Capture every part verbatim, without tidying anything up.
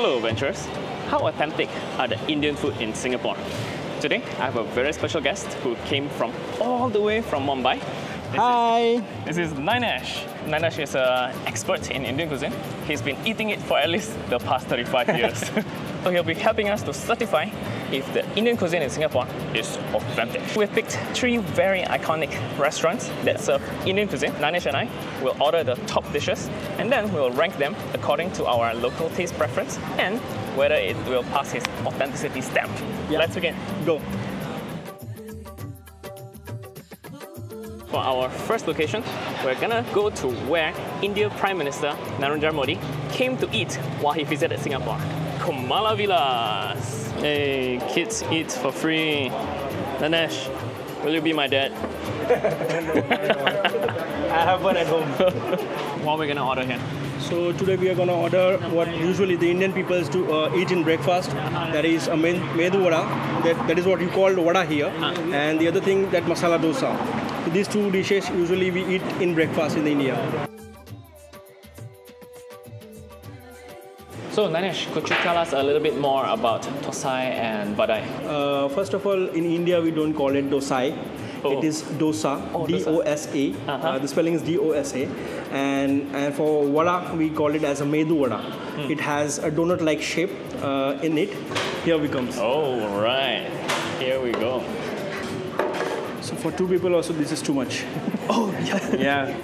Hello adventurers! How authentic are the Indian food in Singapore? Today I have a very special guest who came from all the way from Mumbai. This Hi! Is, this is Nainesh. Nainesh is an expert in Indian cuisine. He's been eating it for at least the past thirty-five years. So he'll be helping us to certify if the Indian cuisine in Singapore is authentic. We've picked three very iconic restaurants that serve Indian cuisine. Nainesh and I will order the top dishes and then we'll rank them according to our local taste preference and whether it will pass his authenticity stamp. Yeah. Let's begin. Go. For our first location, we're gonna go to where India Prime Minister Narendra Modi came to eat while he visited Singapore. Malavilas. Hey, kids eat for free. Nainesh, will you be my dad? I have one at home. What are we gonna order here? So today we are gonna order what usually the Indian people do uh, eat in breakfast. That is a medu vada. That that is what you call vada here. Uh. And the other thing that masala dosa. These two dishes usually we eat in breakfast in India. So Nainesh, could you tell us a little bit more about thosai and vadai? Uh, first of all, in India we don't call it dosai. Oh. It is dosa, oh, D O S A. Uh-huh. uh, the spelling is D O S A. And, and for vada, we call it as a medu vada. Hmm. It has a donut-like shape uh, in it. Here we come. Oh, right. Here we go. So for two people also, this is too much. Oh, yeah. Yeah.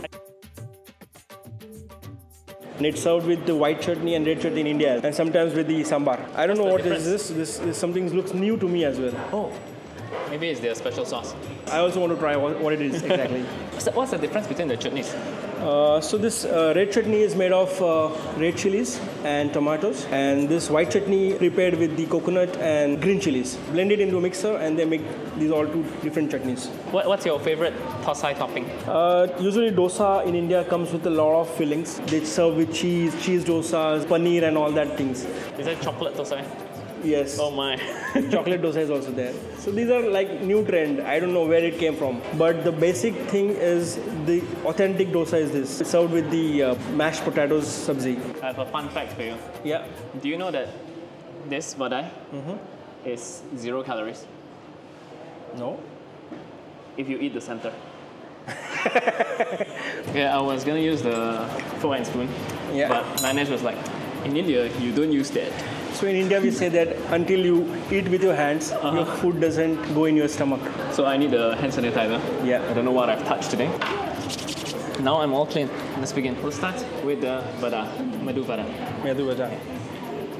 And it's served with the white chutney and red chutney in India, and sometimes with the sambar. I don't know what is this. This is something looks new to me as well. Oh, maybe it's their special sauce. I also want to try what, what it is exactly. So what's the difference between the chutneys? Uh, so this uh, red chutney is made of uh, red chilies and tomatoes, and this white chutney prepared with the coconut and green chilies, blended into a mixer, and they make these all two different chutneys. What, what's your favorite thosai topping? Uh, usually dosa in India comes with a lot of fillings. They serve with cheese, cheese dosas, paneer, and all that things. Is that chocolate thosai? Yes. Oh my. Chocolate dosa is also there. So these are like new trend. I don't know where it came from. But the basic thing is the authentic dosa is this. It's served with the uh, mashed potatoes sabzi. I have a fun fact for you. Yeah. Do you know that this vadai mm-hmm. is zero calories? No. If you eat the center. Yeah, I was going to use the fork and spoon. Yeah. But Nainesh was like, in India, you don't use that. So in India, we say that until you eat with your hands, uh-huh. your food doesn't go in your stomach. So I need a hand sanitizer. Yeah. I don't know what I've touched today. Now I'm all clean. Let's begin. We'll start with the vada, medu vada. Medu vada.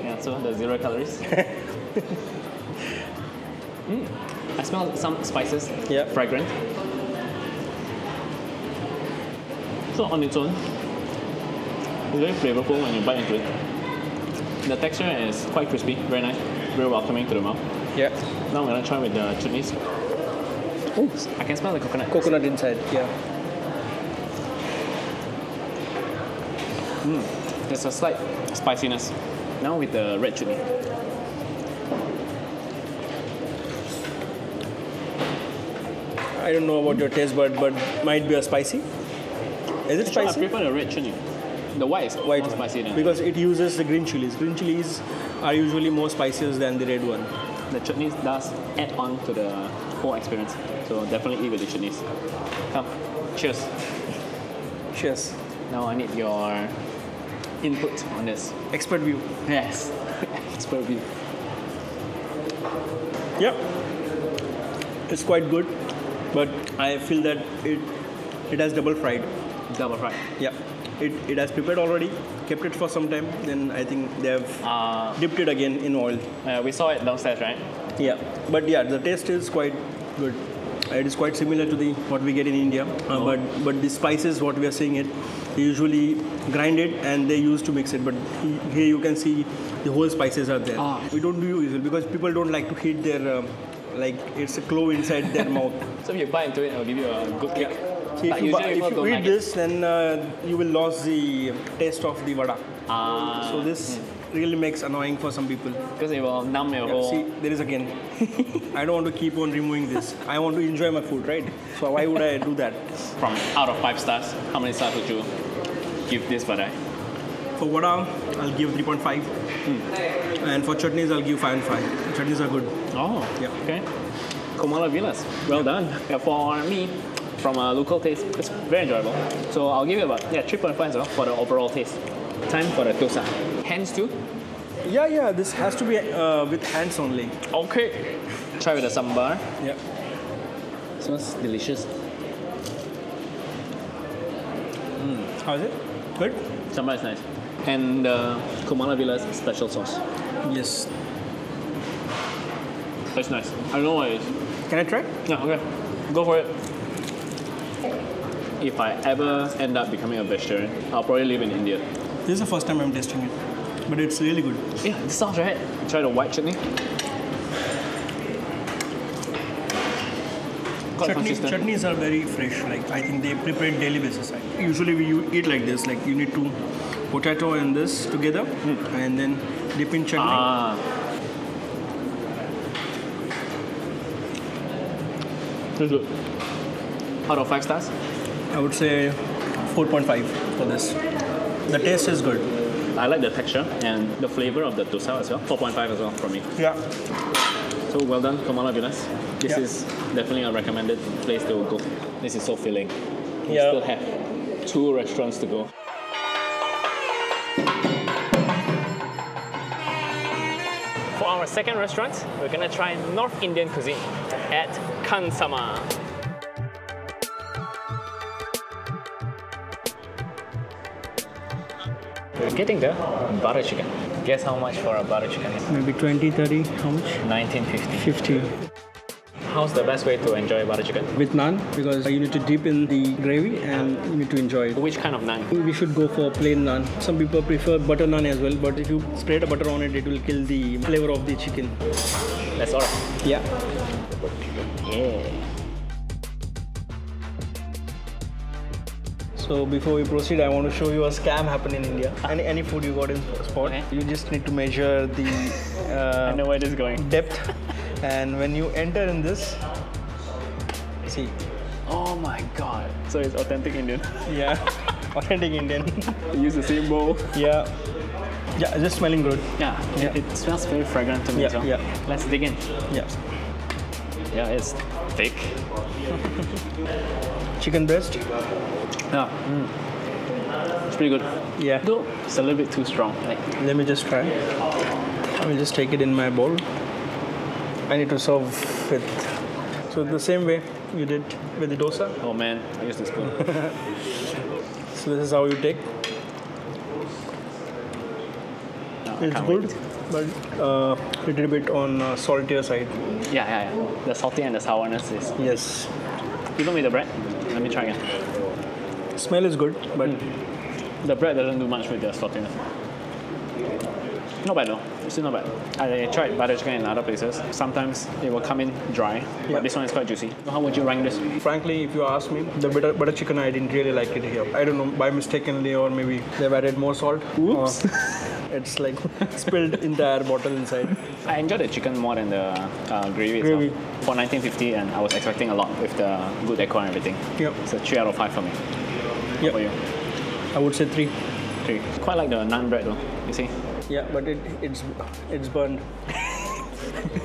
Yeah, so the zero calories. mm. I smell some spices. Yeah. Fragrant. So on its own, it's very flavorful when you bite into it. The texture is quite crispy, very nice, very welcoming to the mouth. Yeah. Now I'm gonna try with the chutneys. Oh, I can smell the coconut. Coconut inside, yeah. Mm, there's a slight spiciness. Now with the red chutney. I don't know about your taste bud, but might be a spicy. Is it spicy? I prefer the red chutney. The white is white more spicy than because it uses the green chilies. Green chilies are usually more spicier than the red one. The chutneys does add on to the whole experience. So definitely eat with the chutneys. Come, cheers. Cheers. Now I need your input on this. Expert view. Yes, expert view. Yep. It's quite good, but I feel that it it has double fried. Double fried. Yep. It, it has prepared already, kept it for some time, then I think they have uh, dipped it again in oil. Uh, we saw it downstairs, right? Yeah, but yeah, the taste is quite good. It is quite similar to the what we get in India, uh, oh. but but the spices what we are seeing it, they usually grind it and they used to mix it. But here you can see the whole spices are there. Ah. We don't do usual because people don't like to heat their um, like it's a clove inside their mouth. So if you bite into it, it'll give you a good kick. Yeah. See, if, you, if you eat this, then uh, you will lose the taste of the vada. Ah, so this mm. really makes annoying for some people. Because it will numb your yeah, whole... See, there is again. I don't want to keep on removing this. I want to enjoy my food, right? So why would I do that? From out of five stars, how many stars would you give this vada? For vada, I'll give three point five. Mm. And for chutneys, I'll give five and five. Chutneys are good. Oh, yeah. Okay. Malavilas, well done. Yeah, for me, from a local taste, it's very enjoyable. So I'll give you about yeah three point five for the overall taste. Time for the dosa. Hands too? Yeah, yeah. This has to be uh, with hands only. Okay. Try with the sambar. Yeah. Smells delicious. Mm. How is it? Good? Sambar is nice. And uh, Malavilas special sauce. Yes. That's nice. I don't know what it is. Can I try? No, okay. Go for it. If I ever end up becoming a vegetarian, I'll probably live in India. This is the first time I'm tasting it, but it's really good. Yeah, this sounds right. Try the white chutney. Chutney, chutneys are very fresh. Like I think they prepare on daily basis. Like, usually we you eat like this. Like you need to potato and this together, mm. and then dip in chutney. Ah. That's good. Out of five stars? I would say four point five for this. The taste is good. I like the texture and the flavor of the dosa as well. four point five as well for me. Yeah. So well done, Malavilas. This yeah. is definitely a recommended place to go. This is so filling. We yeah. still have two restaurants to go. For our second restaurant, we're going to try North Indian cuisine at Khan Sama. We're getting the butter chicken. Guess how much for a butter chicken is? Maybe twenty, thirty. How much? nineteen fifty. fifty. How's the best way to enjoy butter chicken? With naan, because you need to dip in the gravy and you need to enjoy it. Which kind of naan? We should go for plain naan. Some people prefer butter naan as well, but if you spread a butter on it, it will kill the flavor of the chicken. That's all right. Yeah. Yeah. So before we proceed, I want to show you a scam happened in India. Any any food you got in spot, okay. you just need to measure the uh, I know where it is going. depth. And when you enter in this, see. Oh my God. So it's authentic Indian. Yeah. Authentic Indian. Use the same bowl. Yeah. Yeah, it's just smelling good. Yeah. yeah. It, it smells very fragrant to me. Yeah, so. yeah. Let's dig in. Yeah. Yeah, it's thick. Chicken breast. Yeah. Mm. It's pretty good. Yeah. Though it's a little bit too strong. Like. Let me just try. Let me just take it in my bowl. I need to serve it. So the same way you did with the dosa. Oh man, I used the spoon. So this is how you take. No, it's good, wait. but uh, little bit on uh, saltier side. Yeah, yeah, yeah. The salty and the sourness is. Yes. Even with the bread. Let me try again. Smell is good, but mm. the bread doesn't do much with the saltiness. Not bad though, it's still not bad. I tried butter chicken in other places. Sometimes it will come in dry, yeah. but this one is quite juicy. How would you rank this? Frankly, if you ask me, the butter, butter chicken, I didn't really like it here. I don't know, by mistakenly or maybe they've added more salt. Oops. Uh, it's like spilled entire bottle inside. I enjoyed the chicken more than the uh, gravy, gravy itself. For nineteen fifty, and I was expecting a lot with the good decor and everything. Yep. It's a three out of five for me. Yep. How about you? I would say three. three. Quite like the naan bread though, you see? Yeah, but it it's it's burned.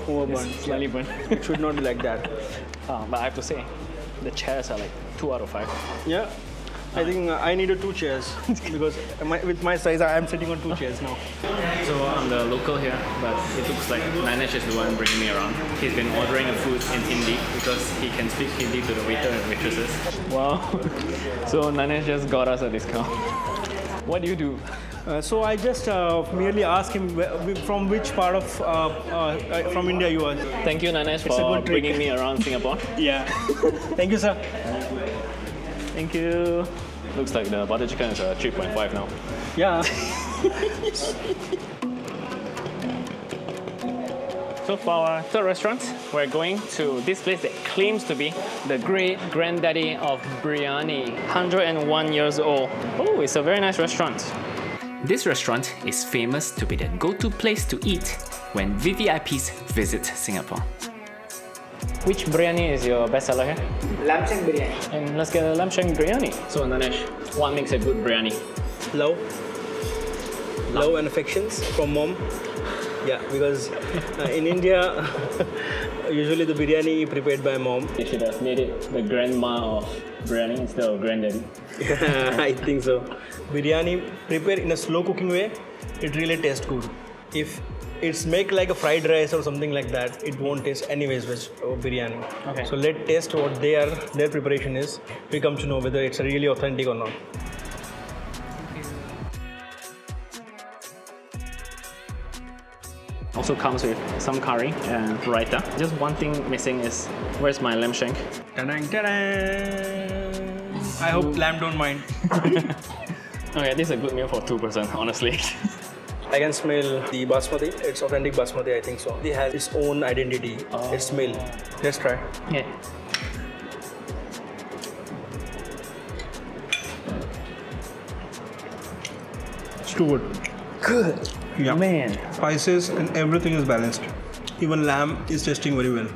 Overburned. It's slightly yeah. burned. It should not be like that. Uh, but I have to say, the chairs are like two out of five. Yeah. Uh, I think I needed two chairs because my, with my size, I am sitting on two chairs now. So I'm the local here, but it looks like Nainesh is the one bringing me around. He's been ordering the food in Hindi because he can speak Hindi to the waiter and waitresses. Wow. So Nainesh just got us a discount. What do you do? Uh, so I just uh, merely asked him from which part of uh, uh, from India you are. Thank you, Nainesh, for bringing me around Singapore. Yeah. Thank you, sir. Thank you. Looks like the butter chicken is uh, three point five now. Yeah. So for our third restaurant, we're going to this place that claims to be the great granddaddy of biryani. one hundred and one years old. Oh, it's a very nice restaurant. This restaurant is famous to be the go-to place to eat when V V I Ps visit Singapore. Which biryani is your best seller here? Lamb shank biryani. And let's get a lamb shank biryani. So Nainesh, what makes a good biryani? Low. love and affections from mom. Yeah, because uh, in India, usually the biryani prepared by mom. They should have made it the grandma of biryani instead of granddaddy. I think so. Biryani prepared in a slow cooking way, it really tastes good. If it's made like a fried rice or something like that, it won't taste anyways with biryani. Okay. So let's taste what they are, their preparation is. We come to know whether it's really authentic or not. Also comes with some curry and raita. Just one thing missing is, where's my lamb shank? Ta-dang, ta-dang. I hope lamb don't mind. Okay, this is a good meal for two person, honestly. I can smell the basmati. It's authentic basmati, I think so. It has its own identity, oh. Its smell. Let's try. Yeah. It's too good. Good. Yeah. Man. Spices and everything is balanced. Even lamb is tasting very well.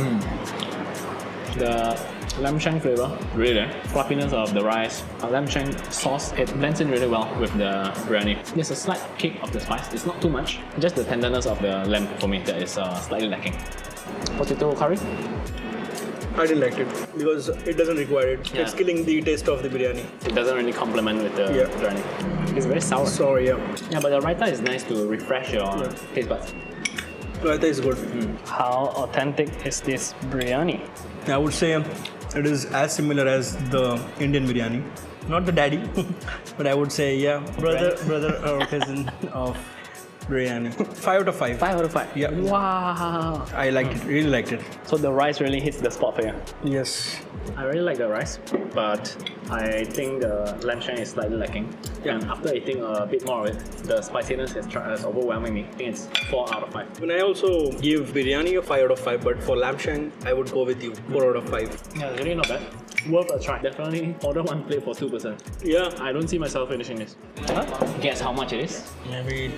Mm. The lamb shank flavor, really fluffiness of the rice, a lamb shank sauce, it blends in really well with the biryani. There's a slight kick of the spice, it's not too much. Just the tenderness of the lamb for me that is uh, slightly lacking. Potato curry? I didn't like it because it doesn't require it. Yeah. It's killing the taste of the biryani. It doesn't really complement with the yeah. biryani. It's very sour. Sour, yeah. Yeah, but the raita is nice to refresh your yeah. taste buds. Raita is good. Mm. How authentic is this biryani? I would say it is as similar as the Indian biryani. Not the daddy, but I would say, yeah, brother, brother or cousin of biryani. Five out of five. Five out of five. Yeah. Wow. I liked mm. it. Really liked it. So the rice really hits the spot here. Yes. I really like the rice, but I think the lamb shank is slightly lacking. Yeah. And after eating a bit more of it, the spiciness is, is overwhelming me. I think it's four out of five. And I also give biryani a five out of five, but for lamb shank, I would go with you. Four out of five. Yeah, it's really not bad. Worth a try. Definitely order one plate for two person. Yeah. I don't see myself finishing this. Huh? Guess how much it is? Maybe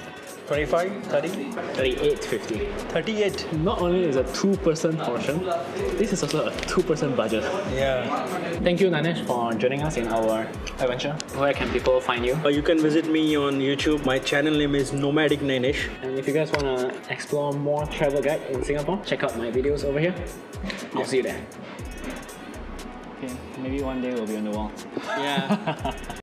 twenty-five, thirty? thirty-eight fifty. thirty-eight? Not only is a two-person portion, this is also a two-person budget. Yeah. Thank you, Nainesh, for joining us in our adventure. Where can people find you? Uh, you can visit me on YouTube. My channel name is Nomadic Nainesh. And if you guys want to explore more travel guide in Singapore, check out my videos over here. I'll see you there. Okay, maybe one day we'll be on the wall. Yeah.